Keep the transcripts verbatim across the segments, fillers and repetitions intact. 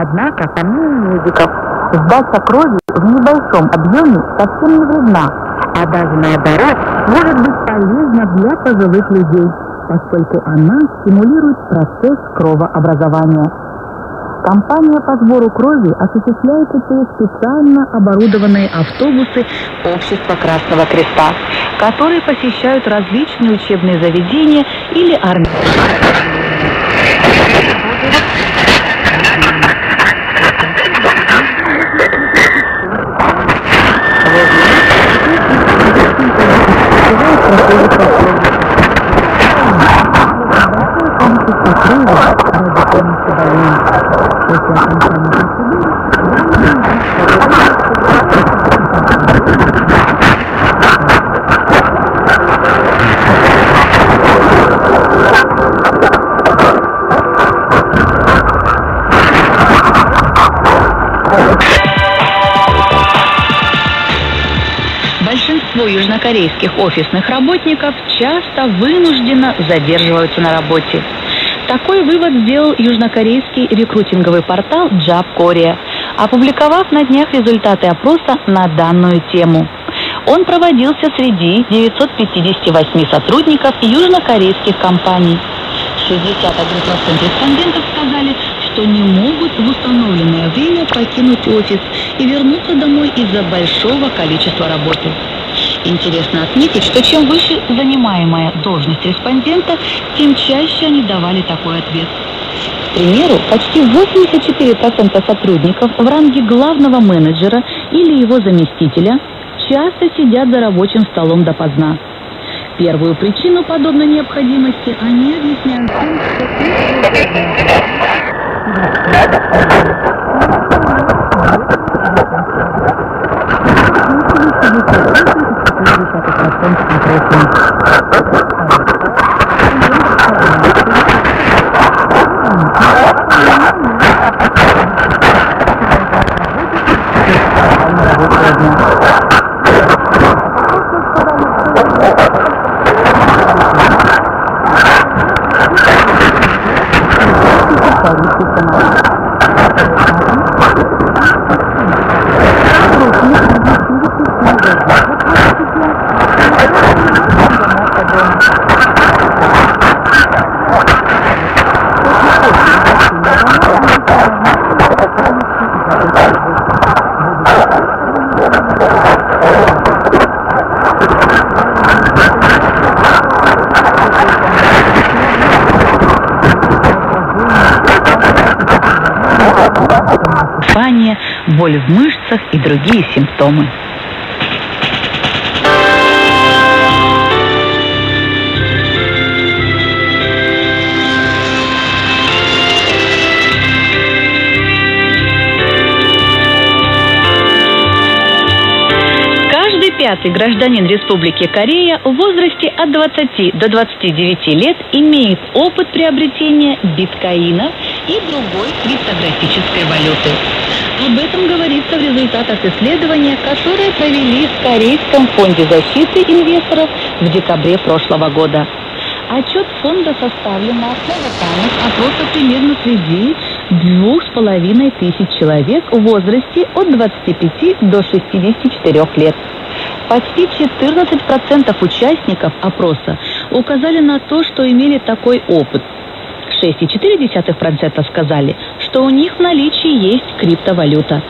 Однако, по мнению медиков, сдача крови в небольшом объеме совсем не вредна, а даже наоборот может быть полезна для пожилых людей, поскольку она стимулирует процесс кровообразования. Компания по сбору крови осуществляется через специально оборудованные автобусы Общества Красного Креста, которые посещают различные учебные заведения или армию. Корейских офисных работников часто вынужденно задерживаются на работе. Такой вывод сделал южнокорейский рекрутинговый портал Джаб Кория, опубликовав на днях результаты опроса на данную тему. Он проводился среди девятисот пятидесяти восьми сотрудников южнокорейских компаний. шестьдесят один процент респондентов сказали, что не могут в установленное время покинуть офис и вернуться домой из-за большого количества работы. Интересно отметить, что чем выше занимаемая должность респондента, тем чаще они давали такой ответ. К примеру, почти восемьдесят четыре процента сотрудников в ранге главного менеджера или его заместителя часто сидят за рабочим столом допоздна. Первую причину подобной необходимости они объясняют тем, что... боль в мышцах и другие симптомы. Каждый пятый гражданин Республики Корея в возрасте от двадцати до двадцати девяти лет имеет опыт приобретения биткоина и другой криптографической валюты. Об этом говорится в результатах исследования, которое провели в Корейском фонде защиты инвесторов в декабре прошлого года. Отчет фонда составлен на основе данных опроса примерно среди двух с половиной тысяч человек в возрасте от двадцати пяти до шестидесяти четырёх лет. Почти четырнадцать процентов участников опроса указали на то, что имели такой опыт. шесть целых четыре десятых процента сказали, что у них в наличии есть криптовалюта.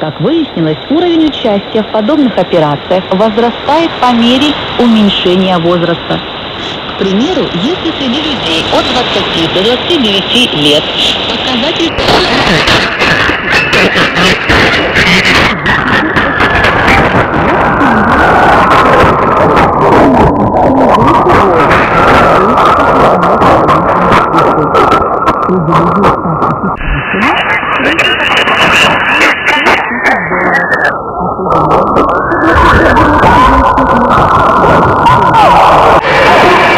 Как выяснилось, уровень участия в подобных операциях возрастает по мере уменьшения возраста. К примеру, если среди людей от двадцати до двадцати девяти лет показатель... Thank you.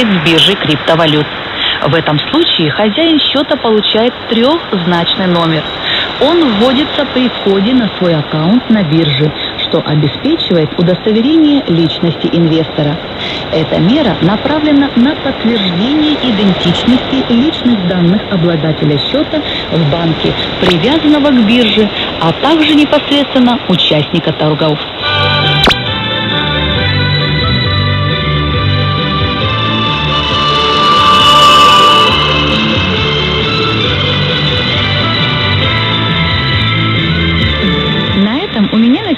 прибыли с биржи криптовалют. В этом случае хозяин счета получает трехзначный номер. Он вводится при входе на свой аккаунт на бирже, что обеспечивает удостоверение личности инвестора. Эта мера направлена на подтверждение идентичности личных данных обладателя счета в банке, привязанного к бирже, а также непосредственно участника торгов.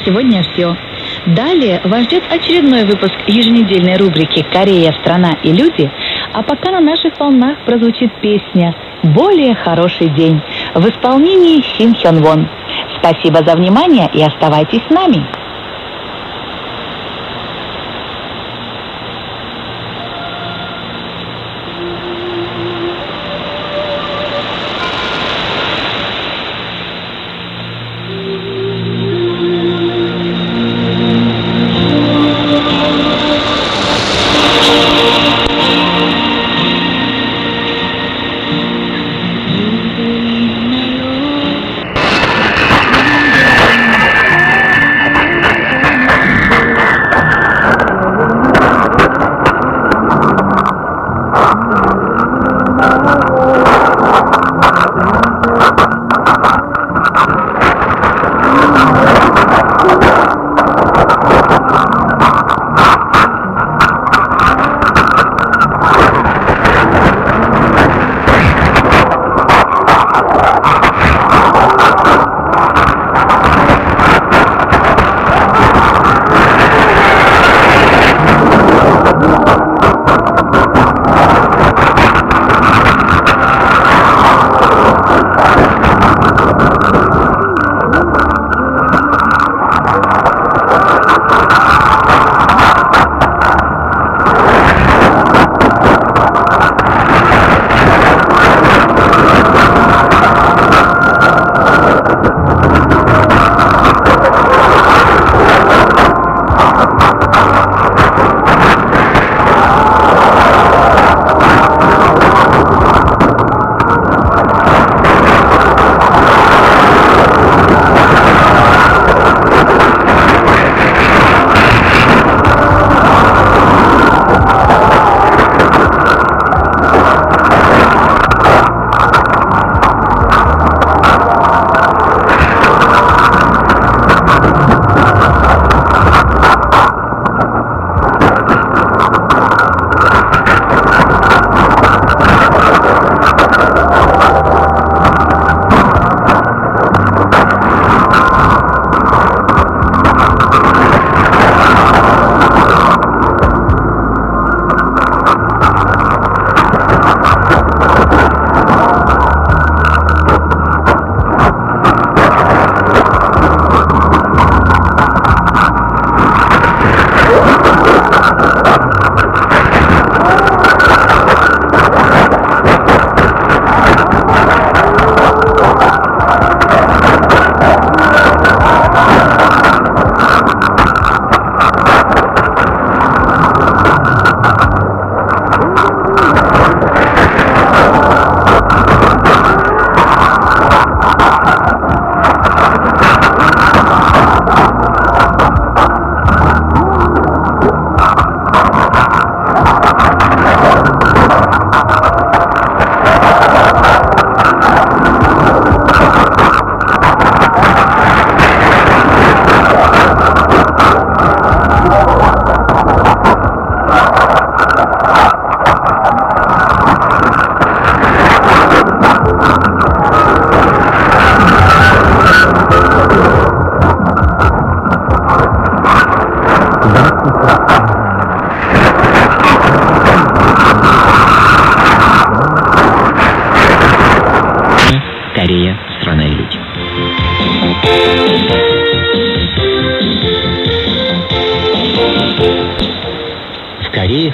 Сегодня все. Далее вас ждет очередной выпуск еженедельной рубрики «Корея, страна и люди». А пока на наших волнах прозвучит песня «Более хороший день» в исполнении Сим Хён Вон. Спасибо за внимание и оставайтесь с нами.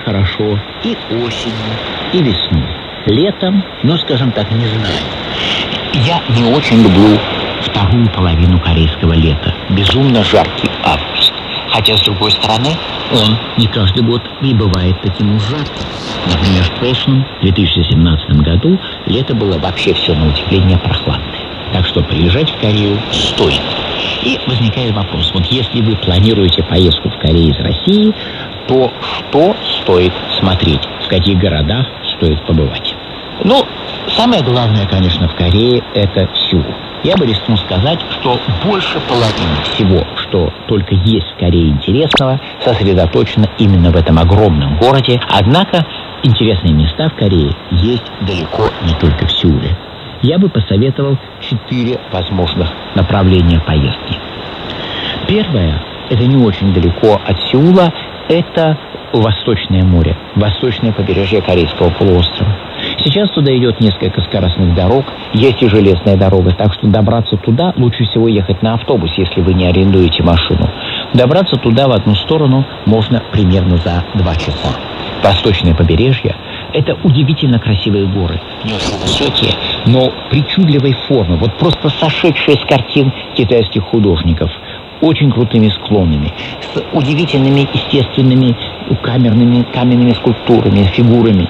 Хорошо и осенью, и весной, летом, но, скажем так, не знаю. Я не очень люблю вторую половину корейского лета. Безумно жаркий август. Хотя, с другой стороны, он не каждый год и бывает таким ужасным. Например, в прошлом, две тысячи семнадцатом году, лето было вообще все на удивление прохладное. Так что приезжать в Корею стоит. И возникает вопрос, вот если вы планируете поездку в Корею из России, то что стоит смотреть, в каких городах стоит побывать? Ну, самое главное, конечно, в Корее – это Сеул. Я бы рискну сказать, что больше половины всего, что только есть в Корее интересного, сосредоточено именно в этом огромном городе. Однако интересные места в Корее есть далеко не только в Сеуле. Я бы посоветовал четыре возможных направления поездки. Первое, это не очень далеко от Сеула, это Восточное море, восточное побережье Корейского полуострова. Сейчас туда идет несколько скоростных дорог, есть и железная дорога, так что добраться туда лучше всего ехать на автобус, если вы не арендуете машину. Добраться туда в одну сторону можно примерно за два часа. Восточное побережье – это удивительно красивые горы, не очень высокие, но причудливой формы, вот просто сошедшие с картин китайских художников, очень крутыми склонами, с удивительными естественными камерными, каменными скульптурами, фигурами.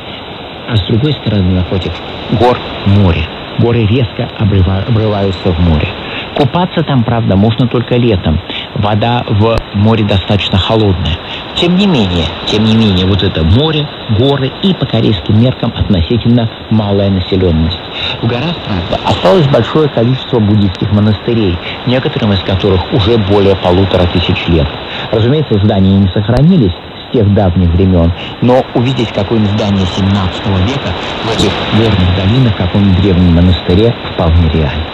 А с другой стороны, напротив гор море. Горы резко обрываются в море. Купаться там, правда, можно только летом. Вода в море достаточно холодная. Тем не менее, тем не менее, вот это море, горы и по корейским меркам относительно малая населенность. В горах, правда, осталось большое количество буддийских монастырей, некоторым из которых уже более полутора тысяч лет. Разумеется, здания не сохранились с тех давних времен, но увидеть какое-нибудь здание семнадцатого века в этих горных долинах, в каком-нибудь древнем монастыре вполне реально.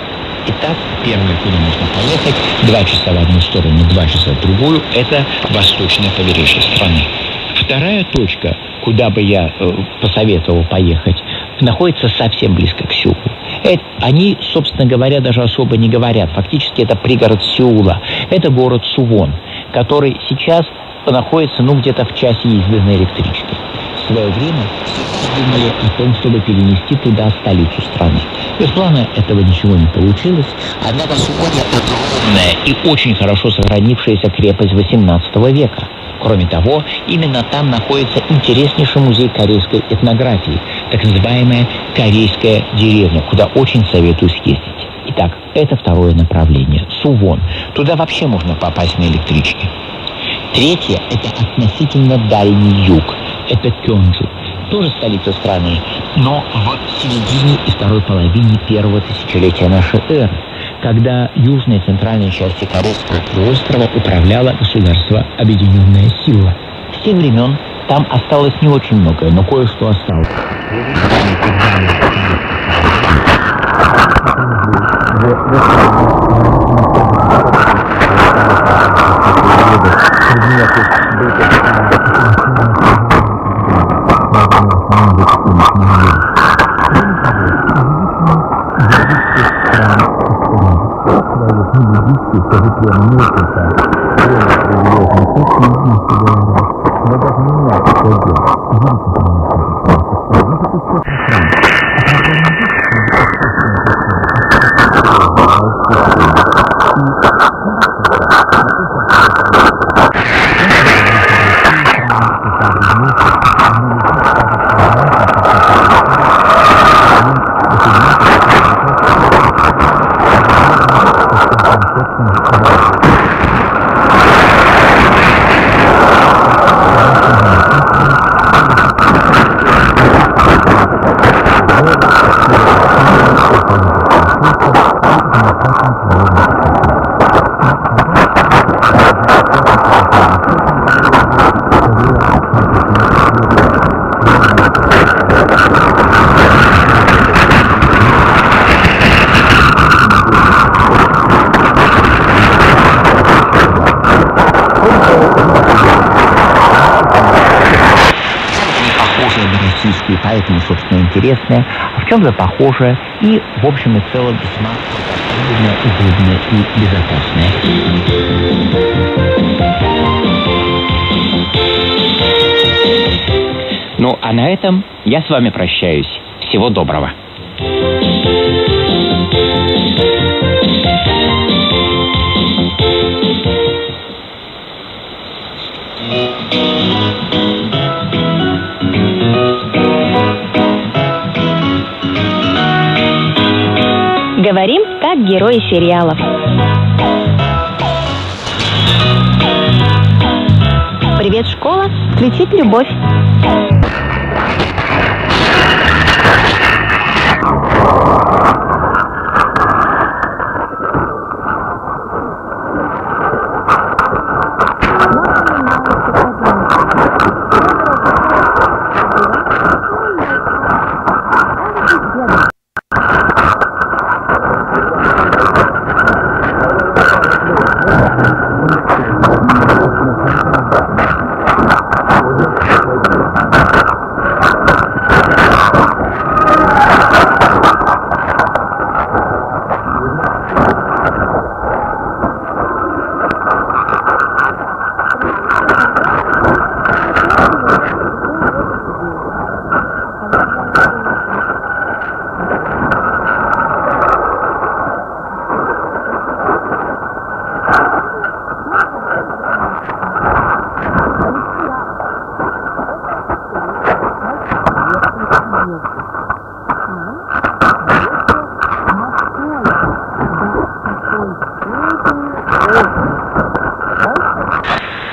Итак, первое, куда можно поехать, два часа в одну сторону, два часа в другую, это восточное побережье страны. Вторая точка, куда бы я э, посоветовал поехать, находится совсем близко к Сеулу. Это, они, собственно говоря, даже особо не говорят. Фактически это пригород Сеула. Это город Сувон, который сейчас находится, ну, где-то в часе езды на электричке. В свое время думали о том, чтобы перенести туда столицу страны. Из плана этого ничего не получилось. Однако Сувон – огромная и очень хорошо сохранившаяся крепость восемнадцатого века. Кроме того, именно там находится интереснейший музей корейской этнографии, так называемая корейская деревня, куда очень советую съездить. Итак, это второе направление – Сувон. Туда вообще можно попасть на электричке. Третье – это относительно дальний юг. Это Кёнджу, тоже столица страны, но в середине и второй половине первого тысячелетия нашей эры, когда южной и центральной части Корейского полуострова управляло государство «Объединенная сила». С тех времен там осталось не очень многое, но кое-что осталось. Поэтому, собственно, интересное, а в чем-то похожее и, в общем и целом, весьма удобное и безопасное. Ну, а на этом я с вами прощаюсь. Всего доброго. Говорим, как герои сериалов. Привет, школа! Включить любовь.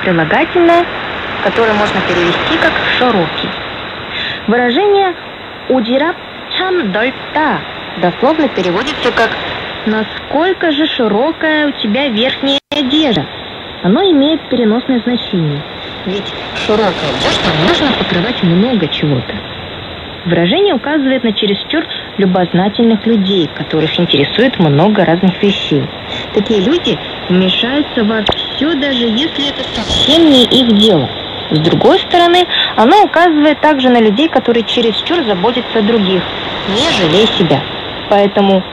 Прилагательное, которое можно перевести как «широкий». Выражение «удирап чан дольта» дословно переводится как «насколько же широкая у тебя верхняя одежда». Оно имеет переносное значение, ведь широкой одеждой можно покрывать много чего-то. Выражение указывает на чересчур любознательных людей, которых интересует много разных вещей. Такие люди вмешаются во все, даже если это совсем не их дело. С другой стороны, оно указывает также на людей, которые чересчур заботятся о других, не жалея себя. Поэтому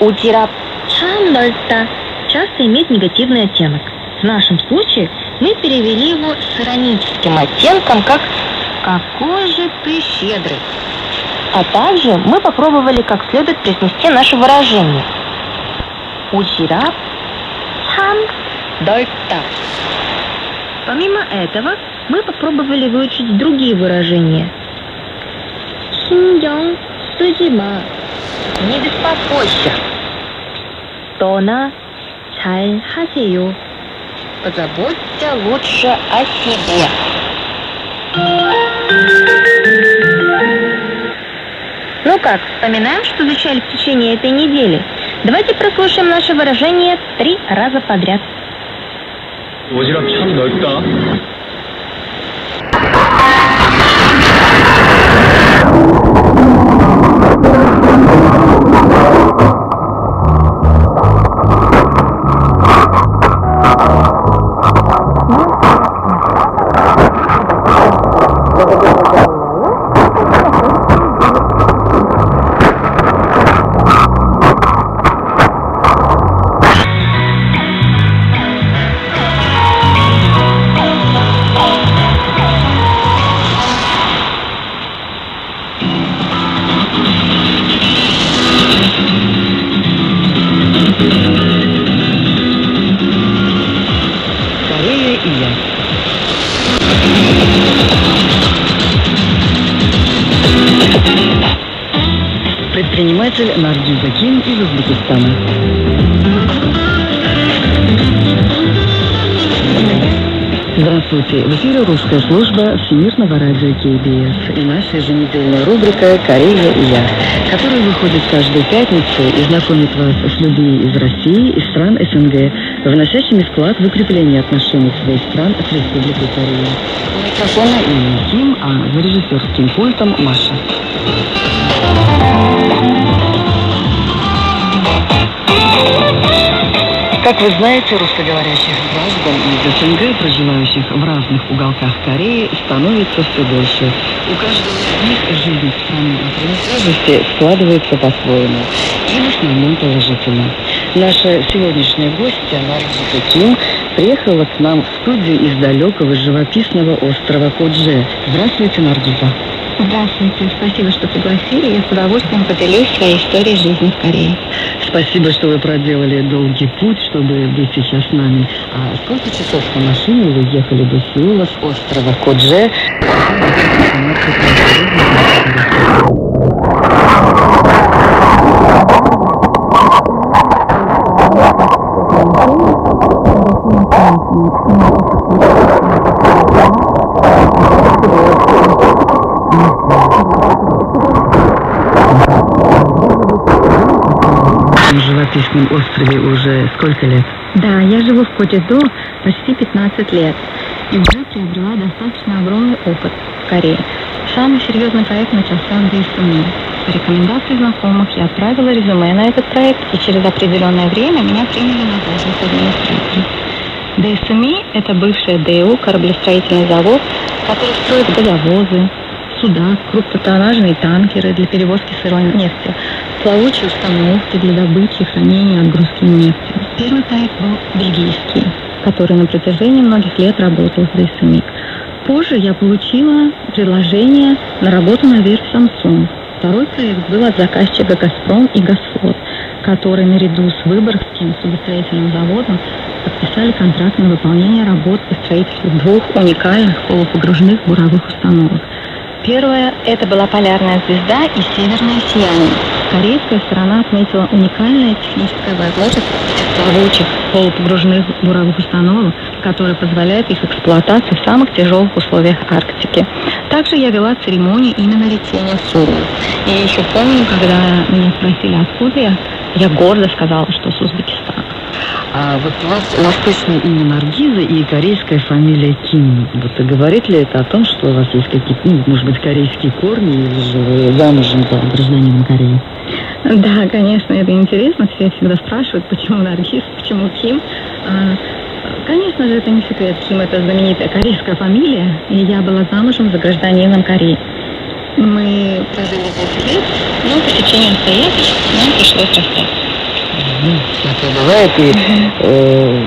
«утирапчандальта» часто имеет негативный оттенок. В нашем случае мы перевели его с ироническим оттенком как «какой же ты щедрый». А также мы попробовали как следует произнести наше выражение «утирап». Помимо этого, мы попробовали выучить другие выражения. Не беспокойся. Тона чай хасею. Позаботься лучше о себе. Ну как, вспоминаем, что изучали в течение этой недели? Давайте прослушаем наше выражение три раза подряд. Удирап чан дольта. Предприниматель Наргиза Ким из Узбекистана. Здравствуйте, в эфире русская служба Всемирного радио кей би эс и наша еженедельная рубрика «Корея и я», которая выходит каждую пятницу и знакомит вас с людьми из России и стран эс эн гэ, вносящими вклад в укрепление отношений своих стран с Республикой Корея. У микрофона Инна Ким, а за режиссерским пультом Маша. Как вы знаете, русскоговорящих граждан из эс эн гэ, проживающих в разных уголках Кореи, становится все больше. У каждого из них жизнь в стране сложности складывается по-своему и в основном положительно. Наша сегодняшняя гостья Наргиза Ким приехала к нам в студию из далекого живописного острова Коджэ. Здравствуйте, Наргиза. Здравствуйте, спасибо, что пригласили. Я с удовольствием поделюсь своей историей жизни в Корее. Спасибо, что вы проделали долгий путь, чтобы быть сейчас с нами. А сколько часов по машине вы ехали до Сеула с острова Коджэ? На живописном острове уже сколько лет? Да, я живу в Коджэ-до почти пятнадцать лет и уже приобрела достаточно огромный опыт в Корее. Самый серьезный проект начался в ди эс эм и. По рекомендации знакомых я отправила резюме на этот проект, и через определенное время меня приняли на должность администратора. ди эс эм и – это бывшая ДУ, кораблестроительный завод, который строит водовозы, суда, крупнотоннажные танкеры для перевозки сырой нефти, плавучие установки для добычи и хранения отгрузки нефти. Первый проект был бельгийский, который на протяжении многих лет работал с ди эс эм и. Позже я получила предложение на работу на верфь Samsung. Второй проект был от заказчика «Газпром» и «Газфлот», которые наряду с Выборгским субостроительным заводом подписали контракт на выполнение работ по строительству двух уникальных полупогружных буровых установок. Первая – это была «Полярная звезда» и «Северное сияние». Корейская сторона отметила уникальное техническое возможность плавучих полупогружных буровых установок, которые позволяют их эксплуатацию в самых тяжелых условиях Арктики. Также я вела церемонию именно летения судна. И я еще помню, когда меня спросили, откуда я, я гордо сказала, что с Узбекистана. А вот у вас восточное имя Наргиза и корейская фамилия Ким. Вот говорит ли это о том, что у вас есть какие-то, ну, может быть, корейские корни, или же вы замужем за гражданином Кореи? Да, конечно, это интересно. Все всегда спрашивают, почему Наргиз, почему Ким. А, конечно же, это не секрет. Ким – это знаменитая корейская фамилия, и я была замужем за гражданином Кореи. Мы прожили десять лет, но по течению обстоятельств нам пришлось расстаться. Всякое бывает. И, э,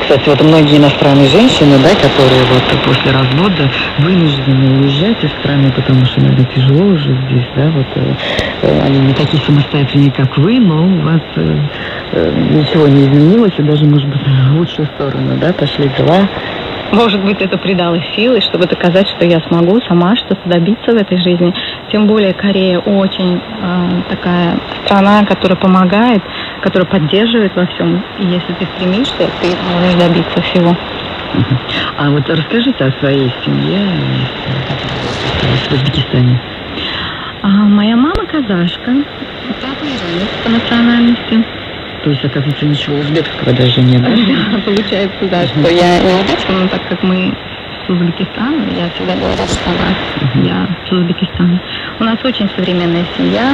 кстати, вот многие иностранные женщины, да, которые вот после развода вынуждены уезжать из страны, потому что надо тяжело уже здесь, да, вот э, они не такие самостоятельные, как вы, но у вас э, э, ничего не изменилось, и даже, может быть, в лучшую сторону, да, пошли дела. Может быть, это придало силы, чтобы доказать, что я смогу сама что-то добиться в этой жизни. Тем более Корея очень э, такая страна, которая помогает, которая поддерживает во всем. И если ты стремишься, ты можешь добиться всего. А вот расскажите о своей семье, в Узбекистане. А, моя мама казашка, папа иранец по национальности. То есть, оказывается, ничего узбекского даже не было. Да, получается, да, что я не узбекская, но так как мы с Узбекистана, я всегда говорила, что да, я с Узбекистана. У нас очень современная семья,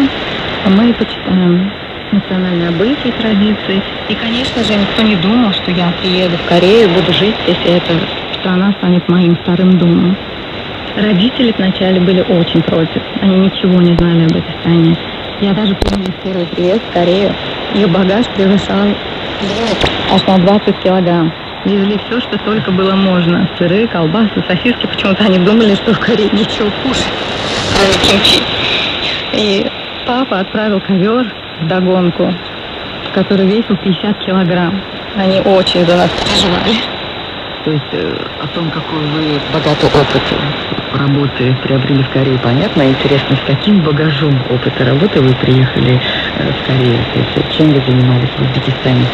мы почитаем национальные обычаи и традиции. И, конечно же, никто не думал, что я приеду в Корею, буду жить здесь, и эта страна станет моим вторым домом. Родители вначале были очень против, они ничего не знали об этой стране. Я даже помню первый приезд в Корею. Ее багаж превышал аж на двадцать килограмм. Везли все, что только было можно. Сыры, колбасы, сосиски. Почему-то они думали, что в Корее ничего кушать, кроме кимчи. И папа отправил ковер в догонку, который весил пятьдесят килограмм. Они очень за нас переживали. То есть о том, какой вы богатый опыт работы приобрели в Корее, понятно. Интересно, с каким багажом опыта работы вы приехали в Корею? То есть чем вы занимались в Узбекистане?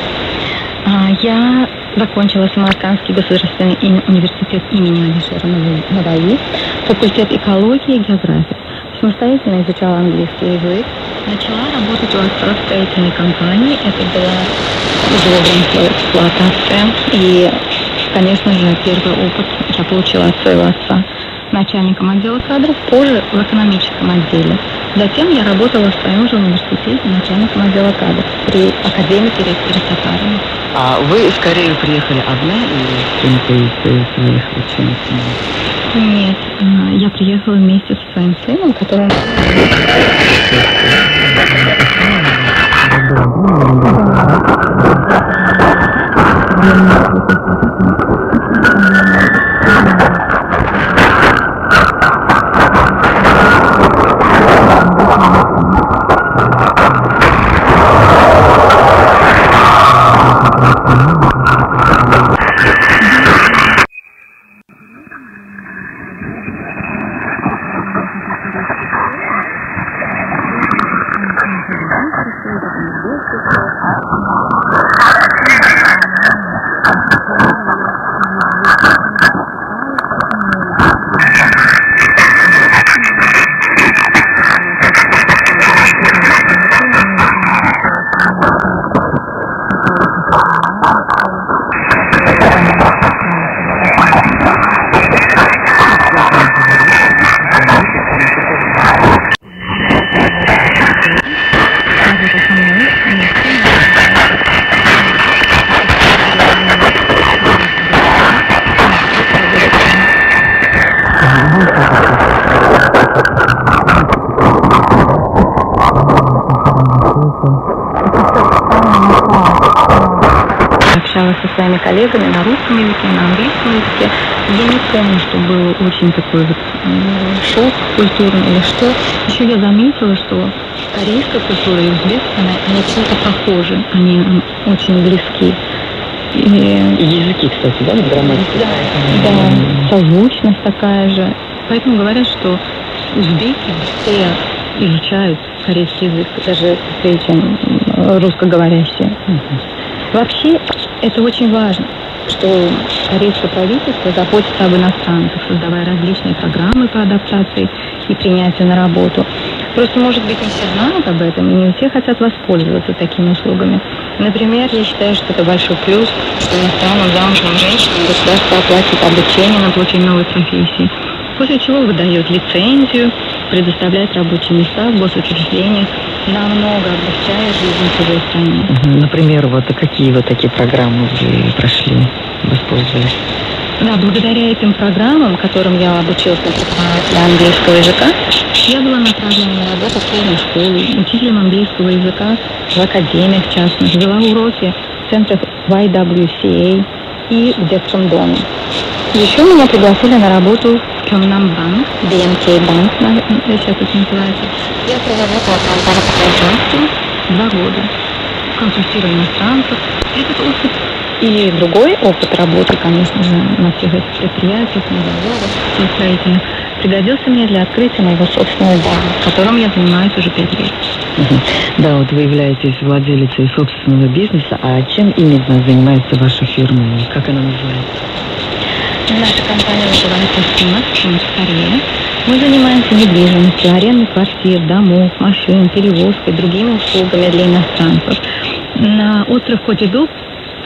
Я закончила Самаркандский государственный университет имени Анишера Мадави, факультет экологии и географии. Самостоятельно изучала английский язык. Начала работать у отца в строительной компании. Это была добрая эксплуатация. И, конечно же, первый опыт я получила от своего отца, начальником отдела кадров, позже в экономическом отделе. Затем я работала в своем же университете начальником отдела кадров при академике ректоре Татарина. А вы в Корею приехали одна или с кем-то из своих учениц? Нет, я приехала вместе со своим сыном, который... Общалась со своими коллегами на русском языке, на английском языке. Я не помню, что был очень такой вот шок культурный или что. Еще я заметила, что корейская культура и узбекская, они чем-то похожи, они очень близки. И... и языки, кстати, да, грамматика? Да, да, созвучность такая же. Поэтому говорят, что узбеки все изучают корейский язык, даже быстрее, чем русскоговорящие. Угу. Вообще, это очень важно, что корейское правительство заботится об иностранцах, создавая различные программы по адаптации и принятию на работу. Просто, может быть, не все знают об этом, и не все хотят воспользоваться такими услугами. Например, я считаю, что это большой плюс, что иностранным замужним женщинам государство оплатит обучение на получение новой профессии, после чего выдает лицензию, предоставляет рабочие места в госучреждениях, намного облегчая жизнь в своей стране. Например, вот какие вот такие программы вы прошли, воспользовались? Да, благодаря этим программам, которым я обучилась для английского языка, я была направлена на работу в полную школу, учителем английского языка в академиях, в частности, вела уроки в центрах уай дабл ю си эй и в детском доме. Еще меня пригласили на работу в Чоннам банк, бэ эм ка банк, сейчас это называется. Я проработала там по-казахски два года, консультировала иностранцев. Этот опыт и другой опыт работы, конечно же, на всех этих предприятиях, на заводах, всех строительных, пригодился мне для открытия моего собственного бара, которым я занимаюсь уже пять лет. Да, вот вы являетесь владелицей собственного бизнеса, а чем именно занимается ваша фирма и как она называется? Наша компания называется Сим Хён Вон. Мы занимаемся недвижимостью, арендой квартир, домов, машин, перевозкой, другими услугами для иностранцев. На остров Коджэ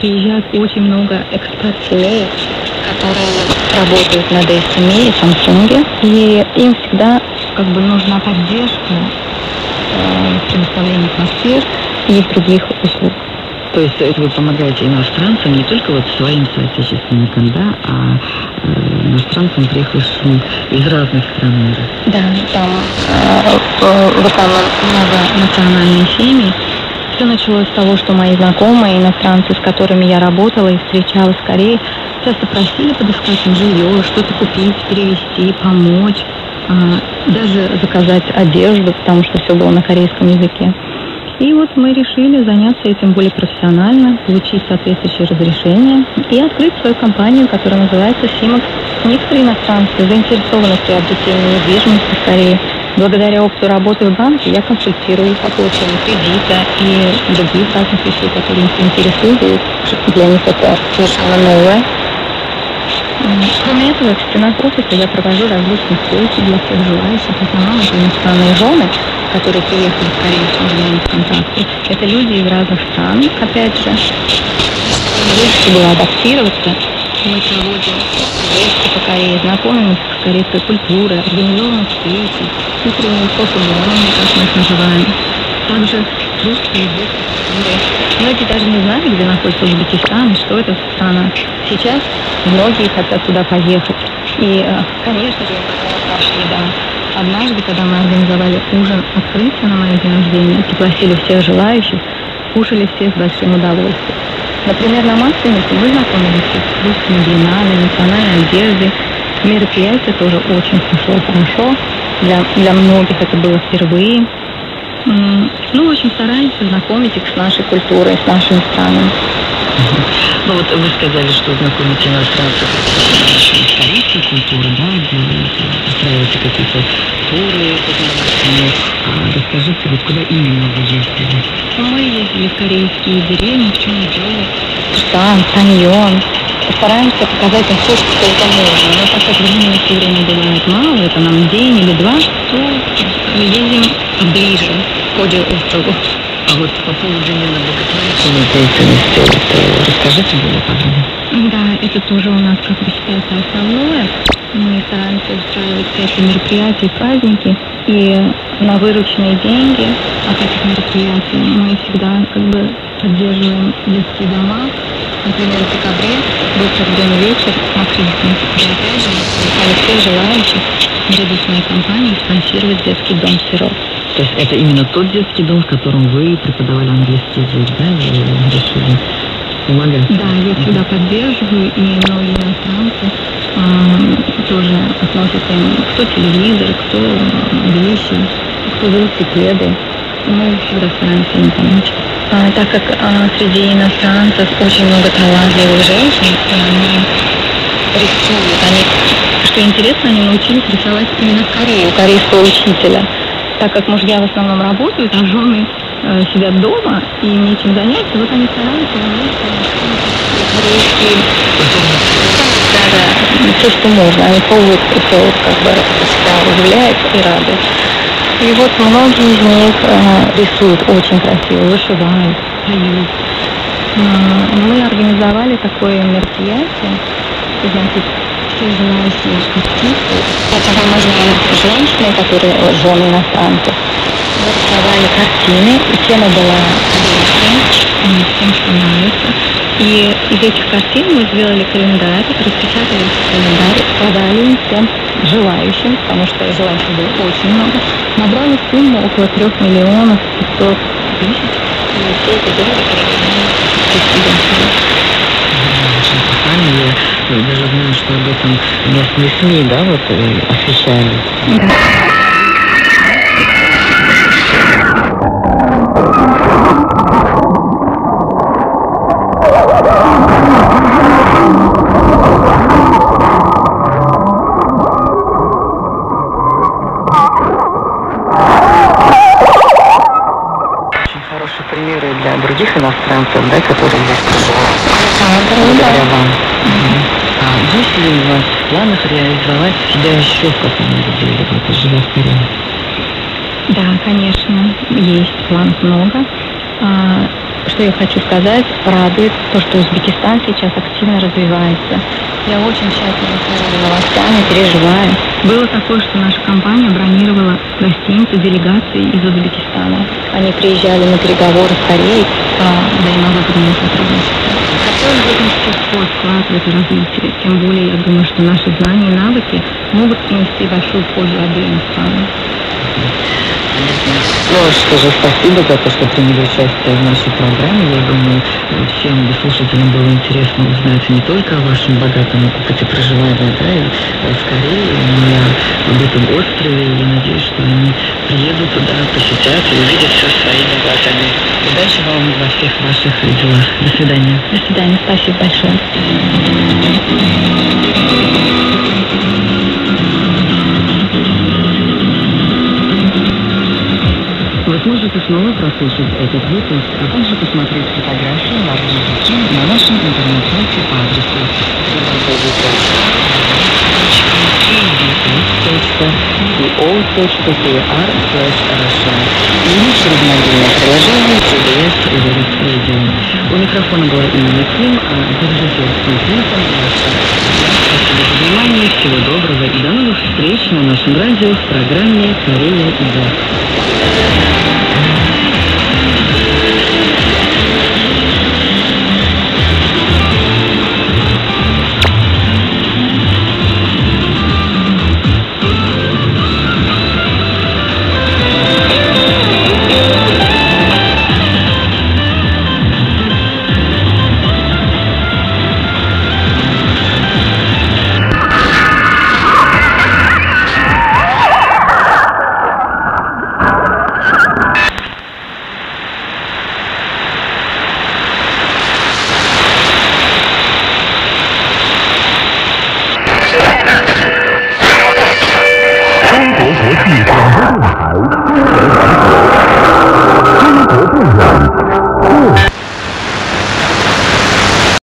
приезжают очень много экспат-семей, которые работают на дэ эс эм и и Samsung. И им всегда как бы нужна поддержка э, предоставления квартир и других услуг. То есть вы помогаете иностранцам, не только вот своим соотечественникам, да, а э, иностранцам, приехавшим из разных стран мира. Да, там э, в основном многонациональные семьи. Все началось с того, что мои знакомые иностранцы, с которыми я работала и встречалась в Корее, часто просили подыскать им жилье, что-то купить, перевезти, помочь, э, даже заказать одежду, потому что все было на корейском языке. И вот мы решили заняться этим более профессионально, получить соответствующее разрешение и открыть свою компанию, которая называется «Симок». Некоторые иностранцы заинтересованы в приобретении недвижимости в Корее. Благодаря опыту работы в банке я консультирую их по получению кредита и других разных вещей, которые их интересуют. Для них это совершенно новое. Кроме этого, в стенах офиса я провожу различные встречи для всех желающих, в основном это иностранные жены, которые приехали в Корею с мужьями в контакте. Это люди из разных стран, опять же. Легче было адаптироваться. Мы проводим поездки по Корее, знакомимся с корейской культурой, организовываем встречи, утренние кофе-брейки, как мы их называем. Также русские языки. Многие даже не знали, где находится Узбекистан, что это страна. Сейчас многие хотят туда поехать. И, конечно же, нашли, да. Однажды, когда мы организовали ужин открытия на моем день рождения, пригласили всех желающих, кушали все с большим удовольствием. Например, на Масленицу мы знакомились с русскими генами, национальной одеждой. Мероприятие тоже очень прошло хорошо. Для, для многих это было впервые. Ну, в общем, стараемся знакомить их с нашей культурой, с нашими странами. Ну вот вы сказали, что знакомите иностранцев с корейской культурой, да, устраиваете какие-то туры, а расскажите, вот куда именно вы ездили? Мы ездили в корейские деревни, в Чонджоне, Пусан, Саньон. Стараемся показать им все, что это можно. Но так как времени все время бывает мало, это нам день или два, то мы ездим ближе к ходе острова. А вот по поводу ненавлекательной деятельности, вот, расскажите более подробно. Да, это тоже у нас, как бы считается, основное. Мы стараемся устраивать всякие мероприятия, праздники. И на вырученные деньги от этих мероприятий мы всегда как бы поддерживаем детские дома. Например, в декабре был проведен вечер открытый. И опять же, коллектив желающих различные компании спонсировать детский дом сирот. То есть это именно тот детский дом, в котором вы преподавали английский язык, да? Вы решили помогать? Да, я всегда поддерживаю, и многие иностранцы э, тоже относятся им, кто телевизор, кто вещи, кто велосипеды. Мы всегда стараемся им помочь. А, так как а, среди иностранцев очень много талантливых женщин, и они рисуют, они, что интересно, они научились рисовать именно в Корее, у корейского учителя. Так как мужья в основном работают, а жены э, сидят дома и нечем заняться, вот они стараются корейские, даже все, что можно, они ползают, все как бы всегда удивляет и радует. И вот многие из них э, рисуют очень красиво, вышивают, поют. Э, мы организовали такое мероприятие, значит, все желающие артисты, хотя можно женщины, которые жены иностранцев, рисовали картины, и тема была женщин, всем, что нравится. И из этих картин мы сделали календарь, распечатали календарь, продали всем желающим, потому что желающих было очень много. Набрали сумму около трех миллионов пятисот тысяч. И все это дело происходило. Я даже знаю, что об этом местные СМИ, да, вот освещали. Да. Иностранцев, да, которые здесь проживают. Да, благодаря да. вам. Угу. А есть ли у вас в планах реализовать себя еще в каком-нибудь деле, как вы живете в Корее? Да, конечно, есть планов много. А, что я хочу сказать, радует то, что Узбекистан сейчас активно развивается. Я очень счастлива с новостями, переживаю. Было такое, что наша компания бронировала гостиницу делегации из Узбекистана. Они приезжали на переговоры в Корее по взаимовыгодному сотрудничеству. Хотелось бы легко складывать развитие, тем более я думаю, что наши знания и навыки могут принести большую пользу обеим странам. Ну что же, спасибо за то, что приняли участие в нашей программе. Я думаю, всем слушателям было интересно узнать не только о вашем богатом опыте проживания, да, и скорее об этом острове. Я надеюсь, что они приедут туда, посетят и увидят все своими глазами. Удачи вам во всех ваших делах. До свидания. До свидания. Спасибо большое. Вы сможете снова прослушать этот выпуск, а также посмотреть фотографии Наргизы Ким на нашем интернет-сайте по адресу дабл ю дабл ю дабл ю точка кей би эс точка си о точка си ар слэш раша или через мобильное приложение кей би эс Reverse Radio. У микрофона была Имена Ким, а держите с интернетом ваша. Спасибо за внимание, всего доброго и до новых встреч на нашем радио в программе «Корея и Газ». Thank you.